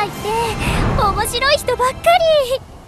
界って面白い人ばっかり。